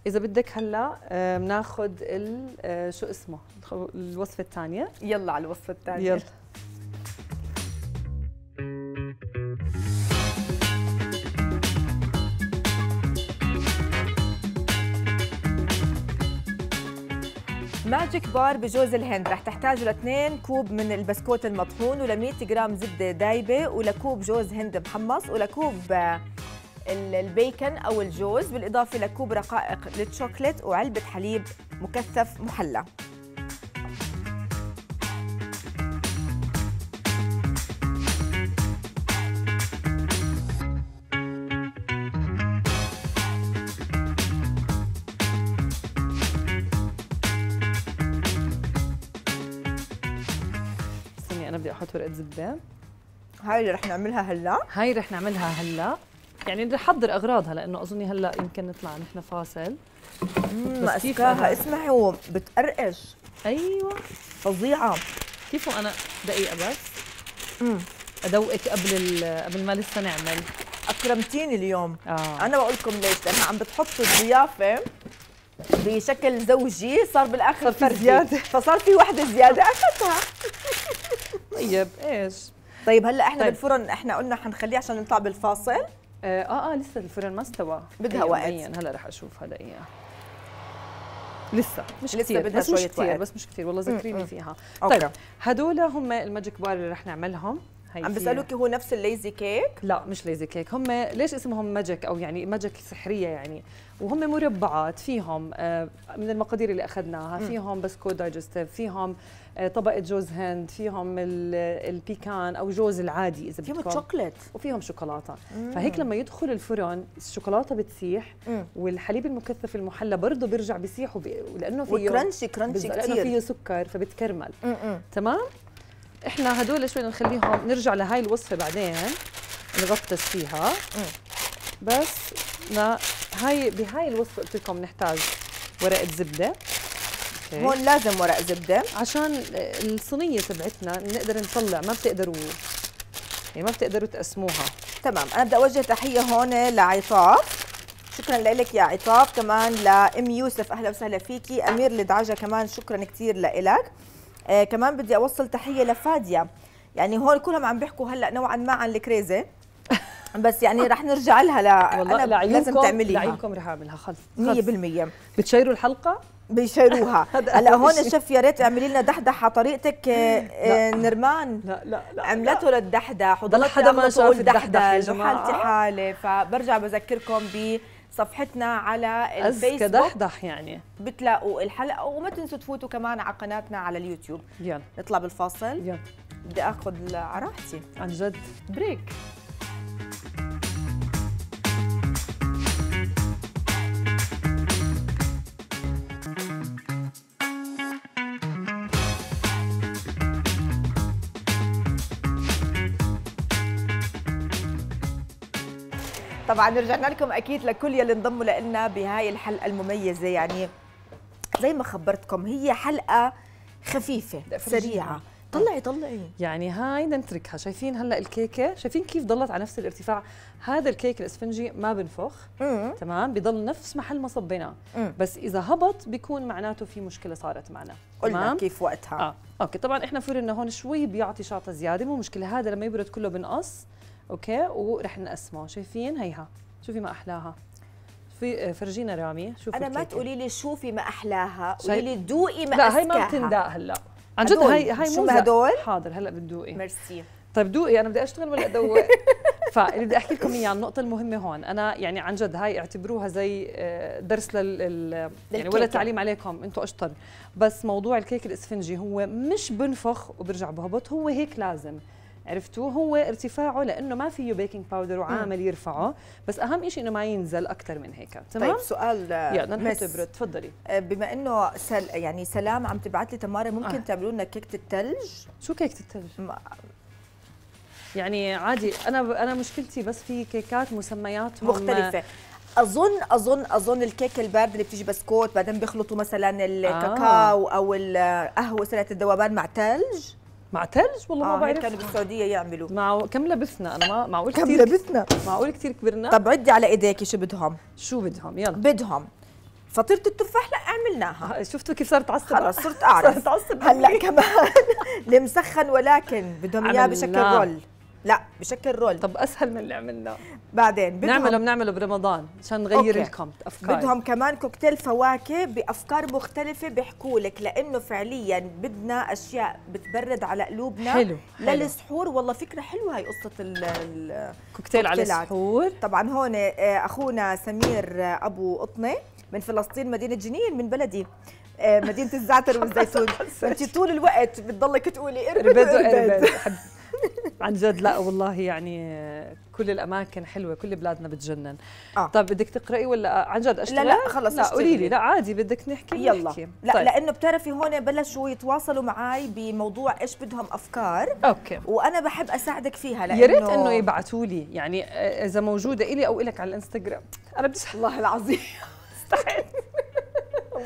إذا بدك هلا بناخذ ال شو اسمه الوصفة الثانية. يلا على الوصفة الثانية. يلا. ماجيك بار بجوز الهند رح تحتاجوا لاثنين كوب من البسكوت المطحون، ولمية جرام زبدة دايبة، ولكوب جوز هند محمص، ولكوب البيكن او الجوز، بالاضافه لكوب رقائق للشوكليت، وعلبه حليب مكثف محلى. استني انا بدي احط ورقه زبده. هاي اللي رح نعملها هلا، هاي رح نعملها هلا يعني بدي احضر اغراضها لانه اظني هلا يمكن نطلع نحن فاصل. امم كيفها اسمعوا بتقرقش. ايوه فظيعه. كيفه انا دقيقه بس امم ادوقك قبل قبل ما لسه نعمل. اكرمتيني اليوم. آه. انا بقول لكم ليش، لانها عم بتحطوا الضيافه بشكل زوجي، صار بالاخر في زياده فصار في وحده زياده اخذتها. طيب ايش؟ طيب هلا احنا طيب. بالفرن احنا قلنا حنخليه عشان نطلع بالفاصل. اه اه لسه الفرن ما استوى، بدها وقت. هلا رح اشوفها دقيقه. لسه مش لسه بدها بس شويه كتير، بس مش كثير والله ذكريني فيها. أوكي. طيب هدول هم الماجيك بار اللي رح نعملهم. هي عم بيسالوكي هو نفس الليزي كيك؟ لا مش ليزي كيك، هم ليش اسمهم ماجيك او يعني ماجيك سحريه يعني، وهم مربعات فيهم آه من المقادير اللي اخذناها، فيهم بسكوت دايجستيف، فيهم آه طبقه جوز هند، فيهم البيكان او جوز العادي اذا بدكم، فيهم شوكولات وفيهم شوكولاته. مم. فهيك لما يدخل الفرن الشوكولاته بتسيح. مم. والحليب المكثف المحلى برضه بيرجع بيسيح وب... لانه فيه كرانشي كرانشي كثير، لانه فيه سكر فبتكرمل. مم. تمام. احنا هدول شوي نخليهم، نرجع لهاي الوصفه بعدين نغطس فيها. مم. بس نا هاي بهاي الوصفه قلت لكم نحتاج ورقه زبده. أوكي. هون لازم ورق زبده عشان الصينيه تبعتنا نقدر نطلع، ما بتقدروا يعني ما بتقدروا تقسموها. تمام، انا بدي اوجه تحيه هون لعطاف، شكرا لك يا عطاف، كمان لام يوسف اهلا وسهلا فيكي، امير لدعجه كمان شكرا كثير لإلك. آه كمان بدي اوصل تحيه لفاديه، يعني هون كلهم عم بيحكوا هلا نوعا ما عن الكريزه بس يعني رح نرجع لها. لا والله أنا لازم تعمليها، لعيونكم رح اعملها خلص مية بالمية. بتشيروا الحلقه بيشيروها. هلا هون الشيف يا ريت اعملي لنا دحدح على طريقتك. آه نرمان لا لا لا عملته للدحدح وضلت حدا ما شاف الدحدح وحالتي حاله. فبرجع بذكركم ب صفحتنا على الفيسبوك دحدح، يعني بتلاقوا الحلقه، وما تنسوا تفوتوا كمان على قناتنا على اليوتيوب. يلا نطلع بالفاصل. يلا بدي اخذ على راحتي عن جد بريك. طبعا رجعنا لكم اكيد لكل يلي انضموا لنا بهاي الحلقه المميزه، يعني زي ما خبرتكم هي حلقه خفيفه سريعه. طلعي طلعي يعني هاي بدنا نتركها. شايفين هلا الكيكه، شايفين كيف ضلت على نفس الارتفاع؟ هذا الكيك الاسفنجي ما بنفخ، تمام، بضل نفس محل ما صبيناه، بس اذا هبط بيكون معناته في مشكله صارت معنا. قلنا كيف وقتها. اه اوكي، طبعا احنا فورنا هون شوي بيعطي شاطه زياده، مو مشكله، هذا لما يبرد كله بنقص. اوكي، ورح نقسمه. شايفين هيها؟ شوفي ما احلاها. في فرجينا رامي، شوفي انا الكيكة. ما تقولي لي شوفي ما احلاها، قولي لي دوقي ما أسكاها. لا هي ما بتنداق هلا عن جد. هي هي مو هدول. حاضر هلا بتدوقي. ميرسي. طيب دوقي، انا بدي اشتغل ولا ادوق؟ فاللي بدي احكي لكم اياه النقطه المهمه هون، انا يعني عن جد هاي اعتبروها زي درس لل يعني ولا تعليم عليكم، انتم اشطر. بس موضوع الكيك الاسفنجي هو مش بنفخ وبرجع بهبط، هو هيك لازم، عرفتوه؟ هو ارتفاعه لانه ما فيه بيكنج باودر وعامل يرفعه، بس اهم شيء انه ما ينزل اكثر من هيك. تمام. طيب سؤال يلا تبرد، تفضلي. بما انه سل يعني سلام عم تبعث لي تمارا، ممكن آه. تعملوا لنا كيكه الثلج؟ شو كيكه الثلج؟ ما... يعني عادي، انا انا مشكلتي بس في كيكات مسمياتهم مختلفه. اظن اظن اظن الكيكه البارده اللي بتيجي بسكوت بعدين بيخلطوا مثلا الكاكاو آه. او القهوه سلة الذوبان مع ثلج. مع ثلج والله آه ما بعرف. كانوا بالسعوديه يعملوا مع كم لبسنا. انا ما معقول كثير كم لبسنا، معقول كثير كبرنا. طب عدي على ايديكي شو بدهم. شو بدهم؟ يلا بدهم فطيره التفاح. لا عملناها. شفتوا كيف صارت تعصب؟ خلص صرت اعرف. صرت تعصب هلا كمان المسخن، ولكن بدهم اياه بشكل رول. لا بشكل رول. طب اسهل من اللي عملناه. بعدين بدهم نعمله بنعمله برمضان عشان نغير لكم افكار. بدهم كمان كوكتيل فواكه بافكار مختلفه بيحكوا لك، لانه فعليا بدنا اشياء بتبرد على قلوبنا. حلو للسحور، والله فكره حلوه هي قصه الكوكتيل على السحور. طبعا هون اخونا سمير ابو قطنه من فلسطين، مدينه جنين، من بلدي مدينه الزعتر والزيتون. انت طول الوقت بتضلك تقولي اربد اربد. عن جد لا والله، يعني كل الاماكن حلوه، كل بلادنا بتجنن. آه. طب بدك تقراي ولا عن جد اشتغل؟ لا لا خلص لا قولي لي. لا عادي بدك نحكي. يلا نحكي. لا طيب. لانه بتعرفي هون بلشوا يتواصلوا معي بموضوع ايش بدهم افكار. اوكي. وانا بحب اساعدك فيها، لانه يا ريت انه يبعثوا لي، يعني اذا موجوده الي او الك على الانستغرام. انا بدي والله العظيم استحيت.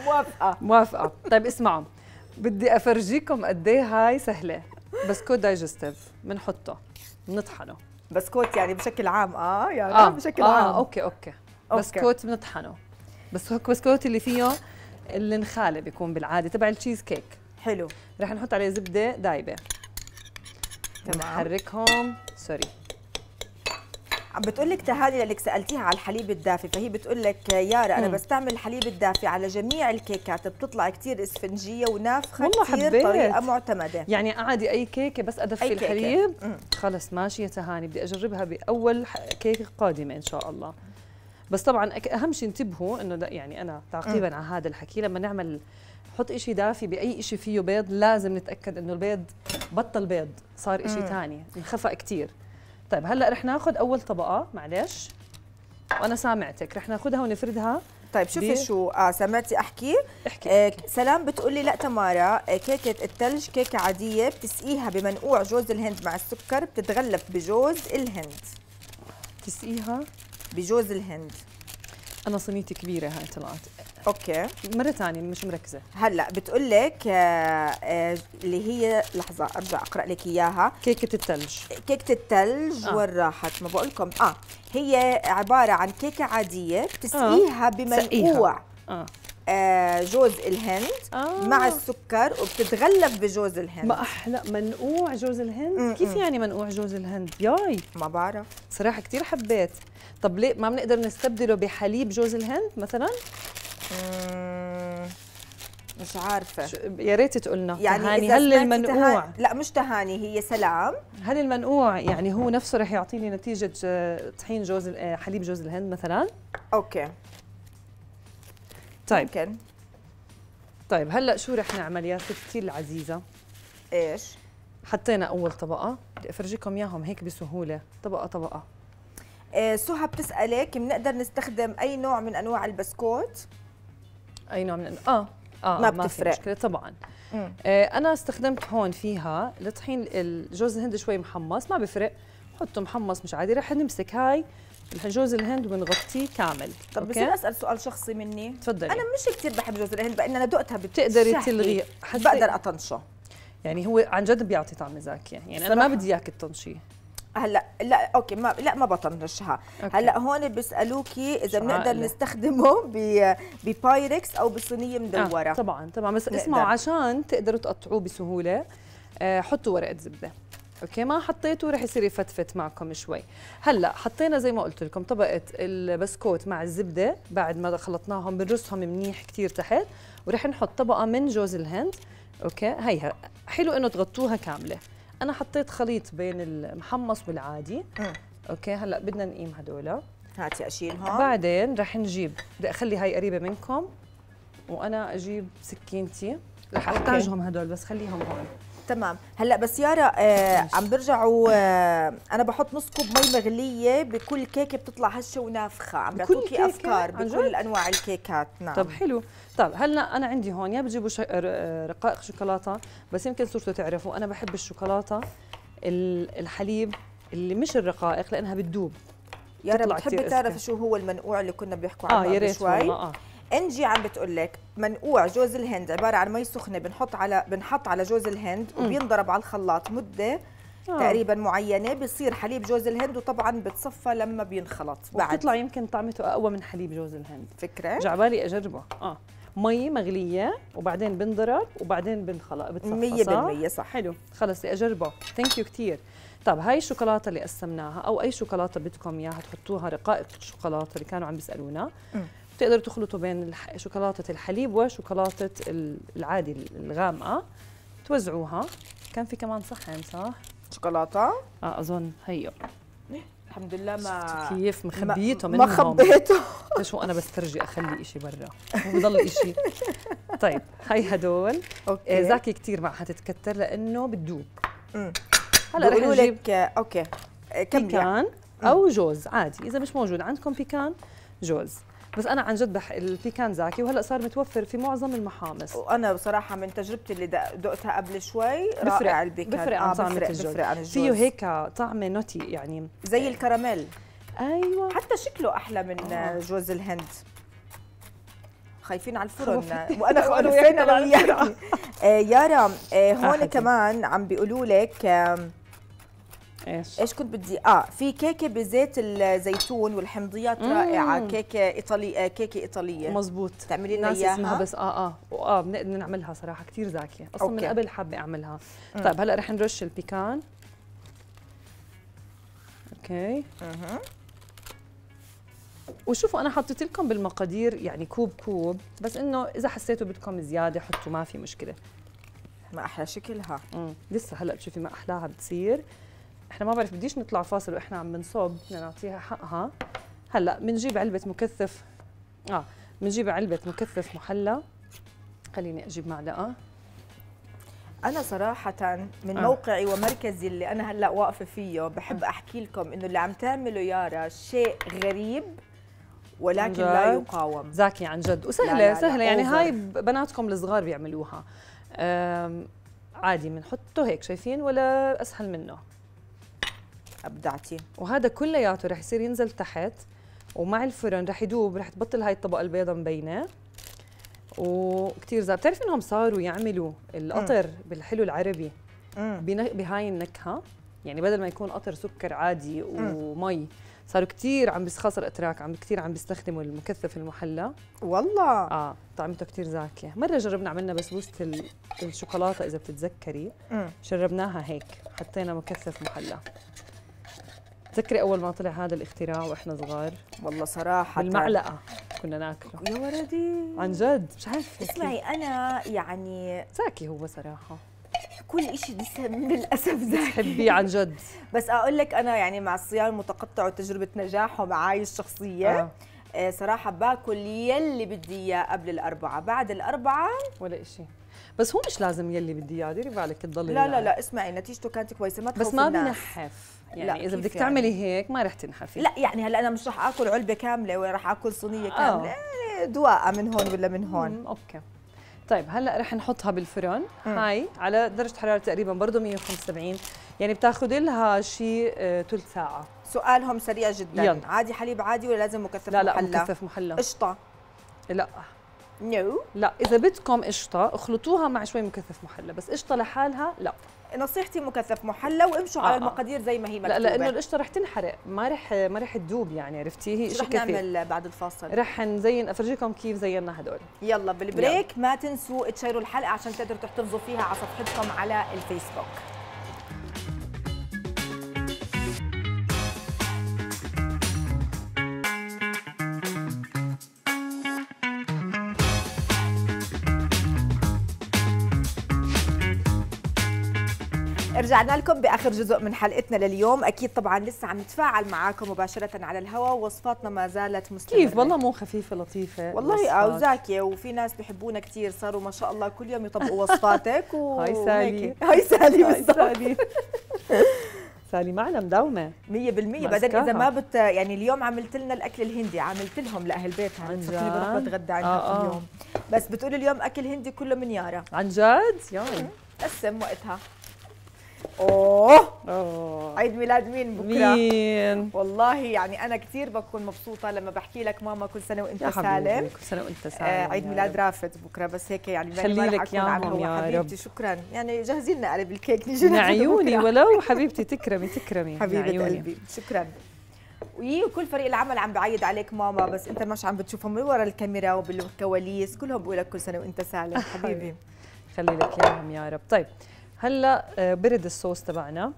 موافقه موافقه. طيب اسمعوا، بدي افرجيكم قد ايه هاي سهله. بسكوت دايجستيف بنحطه بنطحنه. بسكوت يعني بشكل عام. اه يعني آه. بشكل آه. عام. اوكي اوكي. بسكوت بنطحنه، بس بسكوت اللي فيه اللي نخاله بيكون بالعاده تبع التشيز كيك. حلو. رح نحط عليه زبده دايبه. تمام. نحركهم. سوري. عم بتقول لك تهاني لانك سالتيها على الحليب الدافي، فهي بتقول لك يارا انا بستعمل الحليب الدافي على جميع الكيكات، بتطلع كثير اسفنجيه ونافخه كثير، طريقه معتمده. يعني عادي اي كيكه بس ادفي الحليب. خلص ماشي يا تهاني، بدي اجربها باول كيكه قادمه ان شاء الله. بس طبعا اهم شيء انتبهوا انه يعني انا تعقيبا على هذا الحكي، لما نعمل نحط شيء دافي باي شيء فيه بيض لازم نتاكد انه البيض بطل بيض، صار شيء ثاني، انخفق كثير. طيب هلا رح ناخذ اول طبقه، معلش وانا سامعتك، رح ناخذها ونفردها. طيب شوفي شو اه سمعتي احكي؟ احكي. آه سلام بتقولي لا تمارا كيكه الثلج كيكه عاديه بتسقيها بمنقوع جوز الهند مع السكر، بتتغلف بجوز الهند. تسقيها بجوز الهند. انا صينيتي كبيره هاي طلعت. اوكي مره ثانيه مش مركزه. هلا بتقول لك اللي هي لحظه ارجع اقرا لك اياها. كيكه الثلج. كيكه الثلج آه. والراحت. ما بقول لكم اه هي عباره عن كيكه عاديه بتسقيها آه. بمنقوع آه. آه جوز الهند آه. مع السكر وبتتغلف بجوز الهند. ما احلى منقوع جوز الهند. م -م. كيف يعني منقوع جوز الهند؟ ياي ما بعرف صراحه كثير حبيت. طب ليه ما بنقدر نستبدله بحليب جوز الهند مثلا؟ مم. مش عارفه يا ريت تقولنا يعني تهاني. هل المنقوع تهاني. لا مش تهاني هي سلام. هل المنقوع يعني هو نفسه رح يعطيني نتيجه طحين جوز حليب جوز الهند مثلا؟ اوكي طيب ممكن. طيب هلا شو رح نعمل يا ستي العزيزه؟ ايش حطينا اول طبقه؟ بدي افرجيكم اياهم هيك بسهوله طبقه طبقه. إيه سهى بتسالك بنقدر نستخدم اي نوع من انواع البسكوت؟ اي نوع من اه اه ما بتفرق مشكله طبعا. آه انا استخدمت هون فيها الطحين الجوز الهند شوي محمص. ما بفرق حطه محمص مش عادي. رح نمسك هاي جوز الهند وبنغطيه كامل. طب بصير اسال سؤال شخصي مني؟ تفضلي. انا مش كثير بحب جوز الهند بقى. انا دقتها بتقدري تلغي بقدر اطنشه يعني. هو عن جد بيعطي طعم زاكيه يعني. انا ما بدي اياك تطنشيه. هلا لا اوكي ما لا ما بطنشها. هلا هون بيسالوكي اذا بنقدر نستخدمه ب ببايركس او بصينيه مدوره. آه طبعا طبعا بس اسمعوا عشان تقدروا تقطعوه بسهوله. آه حطوا ورقه زبده. اوكي ما حطيته رح يصير يفتفت معكم شوي. هلا حطينا زي ما قلت لكم طبقه البسكوت مع الزبده. بعد ما خلطناهم بنرصهم منيح كثير تحت ورح نحط طبقه من جوز الهند. اوكي هيها حلو انه تغطوها كامله. انا حطيت خليط بين المحمص والعادي. م. اوكي هلا بدنا نقيم هدول. هاتي اشيلهم. بعدين رح نجيب بدي اخلي هاي قريبه منكم وانا اجيب سكينتي رح احتاجهم هدول بس خليهم هون. تمام هلا بس يارا آه عم برجعوا. آه انا بحط نص كوب مي مغليه بكل كيكه بتطلع هشه ونافخه. عم بعطوكي افكار بكل انواع الكيكات. نعم طب حلو. طب هلا انا عندي هون يا بجيبوا رقائق شوكولاته بس يمكن صورته تعرفوا انا بحب الشوكولاته الحليب اللي مش الرقائق لانها بتذوب. يارا بتحبي تعرف شو هو المنقوع اللي كنا بنحكوا عنه؟ اه يا ريت والله. اه انجي عم بتقول لك منقوع جوز الهند عباره عن مي سخنه بنحط على بنحط على جوز الهند وبينضرب على الخلاط مده آه. تقريبا معينه بصير حليب جوز الهند وطبعا بتصفى لما بينخلط. بعد بتطلع يمكن طعمته اقوى من حليب جوز الهند. فكره جعبالي اجربه. اه مي مغليه وبعدين بنضرب وبعدين بنخلط بتصفى مية بالمية صح؟ حلو خلص بدي اجربه. ثانك يو كثير. طب هاي الشوكولاته اللي قسمناها او اي شوكولاته بدكم اياها تحطوها رقائق الشوكولاته اللي كانوا عم بيسالونا. بتقدروا تخلطوا بين شوكولاته الحليب وشوكولاته العادي الغامقه توزعوها. كان في كمان صحن صح؟ شوكولاته؟ اه اظن هيو. الحمد لله ما كيف مخبيته منهم. ما خبيته ليش؟ وانا بسترجي اخلي شيء برا وبضل شيء. طيب هي هدول اوكي زاكي كثير معها تتكتر لانه بتذوب. امم هلا رح نجيب اوكي بيكان او جوز عادي. اذا مش موجود عندكم بيكان جوز بس انا عن جد بح البيكان زاكي وهلا صار متوفر في معظم المحامص. وانا بصراحه من تجربتي اللي دقتها قبل شوي رائع البيكان. بفرق عن طعم الجوز. بفرق عن الجوز فيه هيك طعمه نوتي يعني زي الكراميل. ايوه حتى شكله احلى من آه. جوز الهند. خايفين على الفرن وانا خايفين انا وياكي. يارا هون كمان عم بيقولوا لك آه ايش ايش كنت بدي اه في كيكه بزيت الزيتون والحمضيات مم. رائعه. كيكه ايطاليه. كيكه ايطاليه مزبوط تعملي لنا اياها بس اه اه واه بنقدر نعملها صراحه كثير زاكيه اصلا. أوكي. من قبل حابه اعملها. مم. طيب هلا رح نرش البيكان. اوكي اها وشوفوا انا حطيت لكم بالمقادير يعني كوب كوب بس انه اذا حسيتوا بدكم زياده حطوا ما في مشكله. ما احلى شكلها. امم لسه هلا بتشوفي ما احلاها بتصير. احنا ما بعرف بديش نطلع فاصل واحنا عم بنصب بدنا نعطيها حقها. هلا بنجيب علبه مكثف اه بنجيب علبه مكثف محلى. خليني اجيب معلقه. انا صراحه من آه. موقعي ومركزي اللي انا هلا واقفه فيه بحب آه. احكي لكم انه اللي عم تعمله يارا شيء غريب ولكن لا يقاوم. زاكي عن جد وسهله. لا لا لا سهله يعني. هاي بناتكم الصغار بيعملوها عادي. بنحطه هيك شايفين ولا اسهل منه. ابدعتي. وهذا كلياته رح يصير ينزل تحت ومع الفرن رح يدوب، رح تبطل هاي الطبقه البيضاء مبينه وكثير زاهي. بتعرفي انهم صاروا يعملوا القطر مم. بالحلو العربي مم. بهاي النكهه، يعني بدل ما يكون قطر سكر عادي ومي صاروا كثير عم بيستخسر اتراك، عم كثير عم بيستخدموا المكثف المحلى. والله اه طعمته كثير زاكيه. مره جربنا عملنا بسبوسه الشوكولاته اذا بتتذكري، مم. جربناها هيك حطينا مكثف محلى. تذكري اول ما طلع هذا الاختراع واحنا صغار؟ والله صراحه بالمعلقه كنا ناكله يا ولدي عن جد. مش عارفه اسمعي انا يعني زاكي هو صراحه كل شيء للاسف زاكي بتحبيه عن جد. بس اقول لك انا يعني مع الصيام المتقطع وتجربه نجاحه معي الشخصيه آه. آه صراحه باكل يلي بدي اياه قبل الاربعه، بعد الاربعه ولا شيء. بس هو مش لازم يلي بدي اياه، ديري بالك تضلي. لا لا لا اسمعي نتيجته كانت كويسه، ما تخوفي الناس. بس ما بنحف يعني اذا بدك تعملي يعني. هيك ما رح تنحفي. لا يعني هلا انا مش رح اكل علبه كامله ولا رح اكل صينيه كامله، دواءه من هون ولا من هون. مم. اوكي طيب هلا رح نحطها بالفرن. مم. هاي على درجه حراره تقريبا برضه مية وخمسة وسبعين، يعني بتاخذ لها شيء ثلث ساعه. سؤالهم سريع جدا، يلا. عادي حليب عادي ولا لازم مكثف محلى؟ لا لا محلى. مكثف محلى. قشطه؟ لا نو لا، اذا بدكم قشطه اخلطوها مع شوي مكثف محلى، بس قشطه لحالها لا. نصيحتي مكثف محلى وامشوا آه. على المقادير زي ما هي مكتوبه. لا لانه القشطه رح تنحرق، ما رح ما رح تذوب يعني، عرفتي هي شيء كثير. رح نعمل بعد الفاصل رح نزين، افرجيكم كيف زينا هدول. يلا بالبريك يلا. ما تنسوا تشيروا الحلقه عشان تقدروا تحتفظوا فيها على صفحتكم على الفيسبوك. رجعنا لكم باخر جزء من حلقتنا لليوم، اكيد طبعا لسه عم نتفاعل معاكم مباشره على الهواء ووصفاتنا ما زالت مستمره. كيف والله مو خفيفه لطيفه والله او زاكيه، وفي ناس بحبونا كثير صاروا ما شاء الله كل يوم يطبقوا وصفاتك و... هاي سالي هاي سالي بالضبط. سالي معنا مداومه مية بالمية بعدين اذا ما بت يعني اليوم عملت لنا الاكل الهندي، عملت لهم لاهل بيتها عن جد بروح بتغدى عندها اليوم، بس بتقول اليوم اكل هندي كله من يارا عن جد. يلا قسم وقتها. اوه اوه عيد ميلاد مين بكره؟ مين؟ والله يعني انا كثير بكون مبسوطه لما بحكي لك ماما كل سنه وانت سالم. كل سنه وانت سالم. آه عيد ميلاد رافد بكره، بس هيك يعني خلي لك اياهم يا حبيبتي. شكرا يعني جهزي لنا قلب الكيك نيجي ناكله. عيوني ولو حبيبتي تكرمي تكرمي حبيبه قلبي. شكرا. وكل فريق العمل عم بعيد عليك ماما، بس انت مش عم بتشوفهم من ورا الكاميرا وبالكواليس، كلهم بقول لك كل سنه وانت سالم حبيبي. خلي لك اياهم يا رب. طيب هلا برد الصوص تبعنا،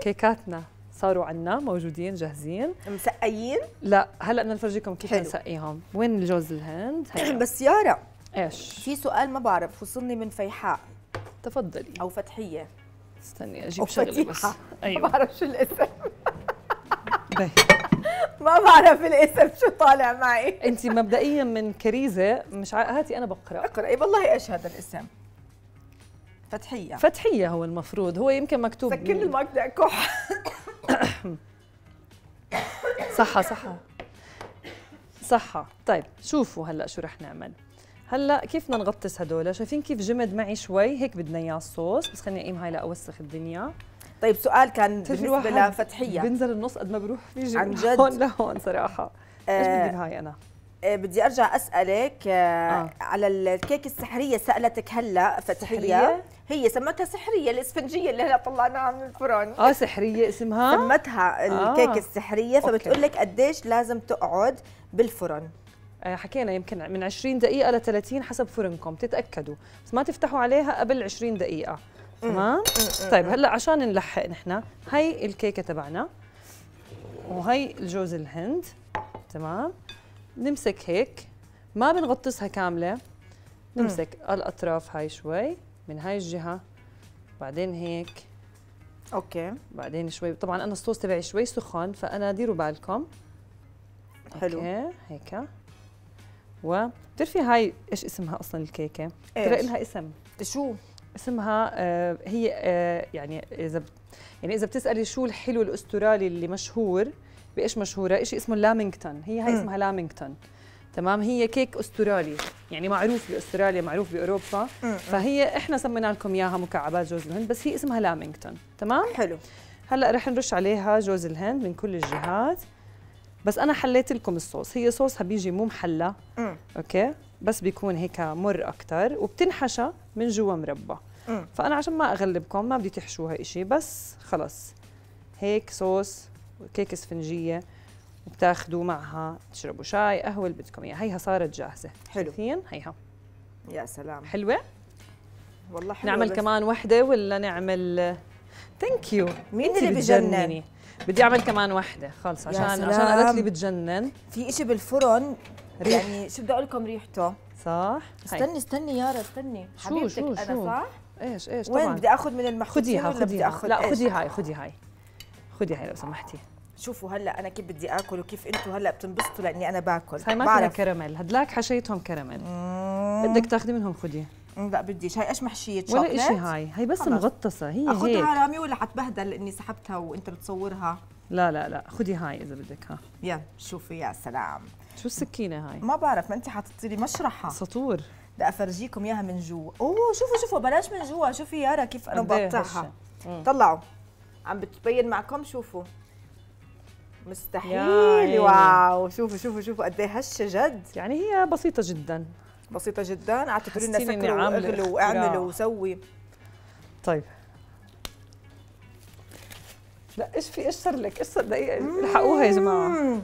كيكاتنا صاروا عنا موجودين جاهزين مسقيين. لا هلا بدنا نفرجيكم كيف نسقيهم. وين الجوز الهند؟ بس يارا ايش في سؤال ما بعرف، وصلني من فيحاء. تفضلي. او فتحيه، استني اجيب شغله بس. ايوه ما بعرف شو الاسم. ما بعرف الاسم شو طالع معي. انت مبدئيا من كريزه مش ع... هاتي انا بقرا اقرا. اي والله ايش هذا الاسم؟ فتحية. فتحية هو المفروض، هو يمكن مكتوب. سكر المقطع كح. صحة صحة صحة. طيب شوفوا هلا شو رح نعمل. هلا كيف بدنا نغطس هدول؟ شايفين كيف جمد معي شوي، هيك بدنا اياه الصوص، بس خليني اقيم هاي لاوسخ الدنيا. طيب سؤال كان بالنسبة لفتحية، بنزل النص قد ما بروح بيجي عن جد هون لهون صراحة. ايش أه بدي بهاي انا؟ بدي ارجع اسالك آه. على الكيك السحريه سالتك هلا فتحيه، هي سمتها سحريه الاسفنجيه اللي هلا طلعناها من الفرن. اه سحريه اسمها؟ سمتها الكيك آه. السحريه. فبتقول لك قديش لازم تقعد بالفرن؟ حكينا يمكن من عشرين دقيقه ل ثلاثين حسب فرنكم، تتاكدوا بس ما تفتحوا عليها قبل عشرين دقيقه. تمام؟ طيب هلا عشان نلحق نحن، هي الكيكه تبعنا وهي الجوز الهند. تمام؟ نمسك هيك، ما بنغطسها كاملة، نمسك مم. الأطراف هاي شوي من هاي الجهة، بعدين هيك اوكي، بعدين شوي. طبعا أنا الصوص تبعي شوي سخن فأنا ديروا بالكم. حلو أوكي. هيك. و بتعرفي هاي ايش اسمها أصلا الكيكة؟ ترى لها اسم. شو؟ اسمها آه هي آه يعني إذا يعني إذا بتسألي شو الحلو الأسترالي اللي مشهور بايش مشهوره؟ شيء اسمه لامينغتون، هي هاي اسمها لامينغتون. تمام؟ هي كيك استرالي، يعني معروف باستراليا، معروف باوروبا، فهي احنا سمينا لكم اياها مكعبات جوز الهند، بس هي اسمها لامينغتون. تمام؟ حلو. هلا رح نرش عليها جوز الهند من كل الجهات، بس انا حليت لكم الصوص، هي صوصها بيجي مو محلى اوكي، بس بيكون هيك مر اكثر وبتنحشى من جوا مربى، فانا عشان ما اغلبكم ما بدي تحشوها شيء، بس خلص هيك صوص وكيكه اسفنجيه وبتاخذوا معها تشربوا شاي قهوه اللي بدكم اياها. هيها صارت جاهزه. حلو هيها. يا سلام حلوه والله، حلوه. نعمل كمان وحده ولا نعمل؟ ثانك يو. مين اللي بجنن؟ بدي اعمل كمان وحده خلص، عشان عشان قالت لي بتجنن في شيء بالفرن ريح. يعني شو بدي اقول لكم ريحته صح. استني هاي. استني يارا استني حبيبتك. شو شو انا شو. صح ايش ايش طبعا وين بدي اخذ من المحطوطين؟ خديها خديها لا خدي هاي خدي هاي خدي هاي لو سمحتي. شوفوا هلا انا كيف بدي اكل وكيف انتم هلا بتنبسطوا لاني انا باكل. هاي ما فيها كراميل، هدلاك حشيتهم كراميل. بدك تاخذي منهم خدي. لا بديش هاي. ايش محشيه شوكليت ولا شيء؟ هاي هاي بس مغطسه هي هيك. اخذها رامي ولا حتبهدل اني سحبتها وانت بتصورها؟ لا لا لا خدي هاي اذا بدك. ها يلا شوفي. يا سلام شو السكينه هاي؟ ما بعرف، ما انت حاطتي لي مشرحها. سطور بدي افرجيكم اياها من جوا. اوه شوفوا شوفوا بلاش من جوا. شوفي يارا كيف انا بقطعها. طلعوا عم بتبين معكم. شوفوا مستحيل. واو شوفوا شوفوا شوفوا قد ايه هشه جد. يعني هي بسيطه جدا بسيطه جدا. قعدتوا تقولوا لنا فكروا واغلوا واعملوا وسوي. طيب لا ايش في؟ ايش صار لك؟ ايش صار؟ دقيقه الحقوها يا جماعه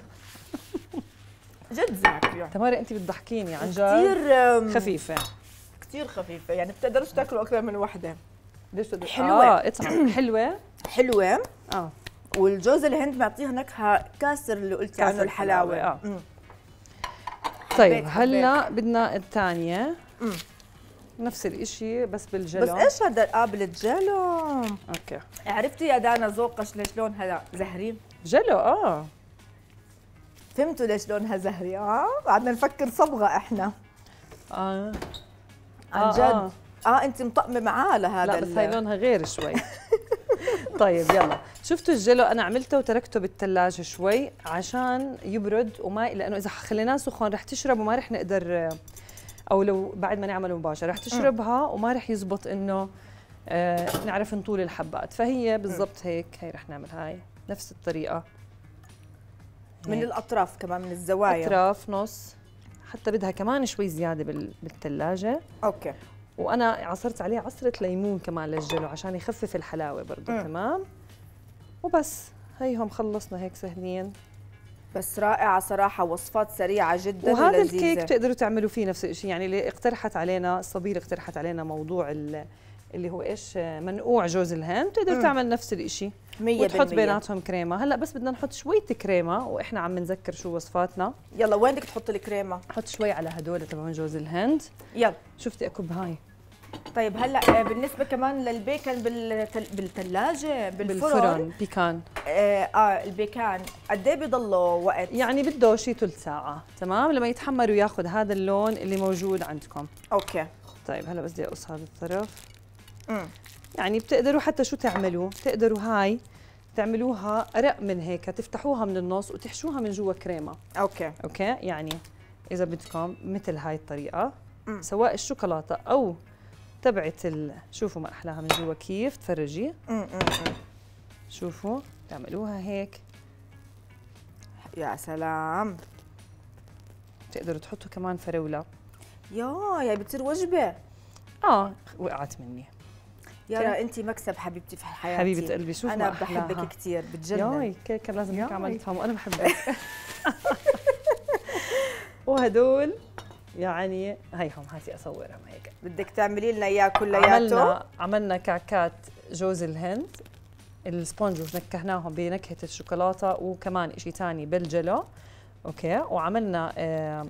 جد زعتر. تماري انت بتضحكيني عن جد. كثير خفيفه كثير خفيفه، يعني بتقدروش تاكلوا اكثر من وحده. ليش بدك؟ حلوه اه اطعم. حلوه حلوه اه. والجوز الهند معطيها نكهه كاسر اللي قلت عنه الحلاوه اه. طيب هلا بدنا الثانيه. نفس الشيء بس بالجلو. بس ايش هذا اه بالجلو؟ اوكي عرفتي يا دانا ذوقش ليش لونها هلا زهري؟ جلو اه. فهمتوا ليش لونها زهري اه؟ قعدنا نفكر صبغه احنا. اه عن جد اه, آه. آه انت مطقمه معاه لهذا. لا بس هي لونها غير شوي. طيب يلا شفتوا الجيلو انا عملته وتركته بالثلاجه شوي عشان يبرد وما، لانه اذا خليناه سخون رح تشرب وما رح نقدر، او لو بعد ما نعمله مباشره رح تشربها وما رح يزبط انه آه نعرف نطول الحبات. فهي بالضبط هيك. هي رح نعمل هاي نفس الطريقه من هيك. الاطراف كمان من الزوايا اطراف نص، حتى بدها كمان شوي زياده بالثلاجه. اوكي وانا عصرت عليه عصره ليمون كمان للجلو عشان يخفف الحلاوه برضه. تمام وبس هيهم خلصنا هيك سهلين. بس رائعه صراحه، وصفات سريعه جدا ولذيذه. وهذا الكيك بتقدروا تعملوا فيه نفس الشيء، يعني اللي اقترحت علينا صبير اقترحت علينا موضوع اللي هو ايش منقوع جوز الهند، بتقدر تعمل نفس الشيء مية بالمية وتحط بيناتهم كريمه. هلا بس بدنا نحط شويه كريمه واحنا عم نذكر شو وصفاتنا. يلا وين بدك تحط الكريمه؟ حط شوي على هدول تبعون جوز الهند. يلا شفتي اكب هاي. طيب هلا بالنسبه كمان للبيكن بالتل... بالثلاجه بالفرن, بالفرن بيكان اه, آه البيكان قد ايه بضله وقت؟ يعني بده شيء ثلث ساعه. تمام لما يتحمر وياخذ هذا اللون اللي موجود عندكم. اوكي طيب هلا بس بدي اقص هذا الطرف. امم يعني بتقدروا حتى شو تعملوا؟ بتقدروا هاي تعملوها رق من هيك، تفتحوها من النص وتحشوها من جوا كريمه. اوكي اوكي يعني اذا بدكم مثل هاي الطريقه مم. سواء الشوكولاته او تبعت ال... شوفوا ما احلاها من جوا كيف تفرجي. شوفوا تعملوها هيك. يا سلام بتقدروا تحطوا كمان فراوله. يا يا بتصير وجبه اه. وقعت مني يارا انت مكسب حبيبتي في حياتي حبيبه قلبي. شوفوا انا بحبك كثير بتجنن. ياي كيكه لازم هيك عملتها وانا بحبك. وهدول يعني هيهم هاتي اصورهم هيك. بدك تعملي لنا اياه كلياته؟ عملنا عملنا كعكات جوز الهند السبونج ونكهناهم بنكهه الشوكولاته وكمان شيء ثاني بالجلو. اوكي وعملنا آه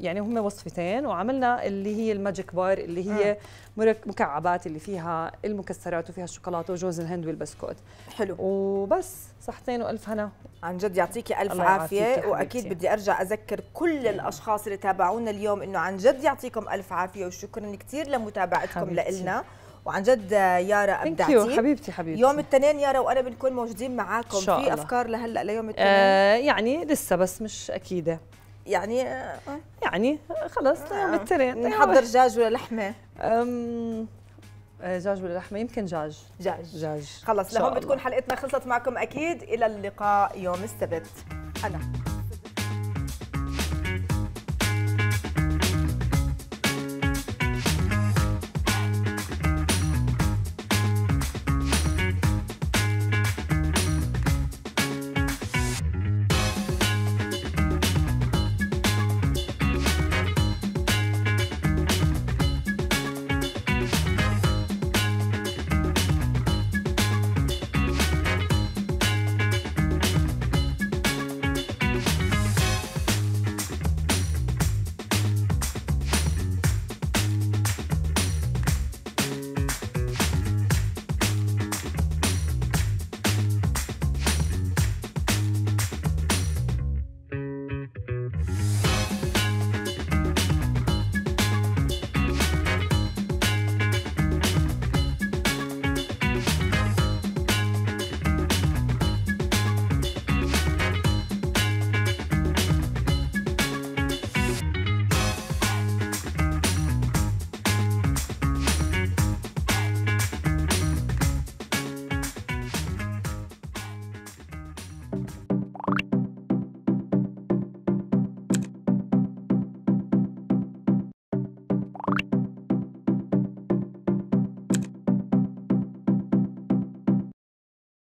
يعني هم وصفتين، وعملنا اللي هي الماجيك بار اللي هي مكعبات اللي فيها المكسرات وفيها الشوكولاته وجوز الهند والبسكوت. حلو وبس. صحتين والف هنا عن جد. يعطيكي الف عافيه. واكيد بدي ارجع اذكر كل الاشخاص اللي تابعونا اليوم انه عن جد يعطيكم الف عافيه وشكرا كثير لمتابعتكم لنا. وعن جد يارا ابدعتي حبيبتي حبيبتي. يوم الاثنين يارا وانا بنكون موجودين معاكم في افكار لهلا ليوم الاثنين؟ آه يعني لسه بس مش اكيده يعني آه. يعني خلص آه. نحضر دجاج ولا لحمه؟ دجاج باللحمه، يمكن دجاج دجاج دجاج خلص. لهون بتكون حلقتنا خلصت معكم، اكيد الى اللقاء يوم السبت. انا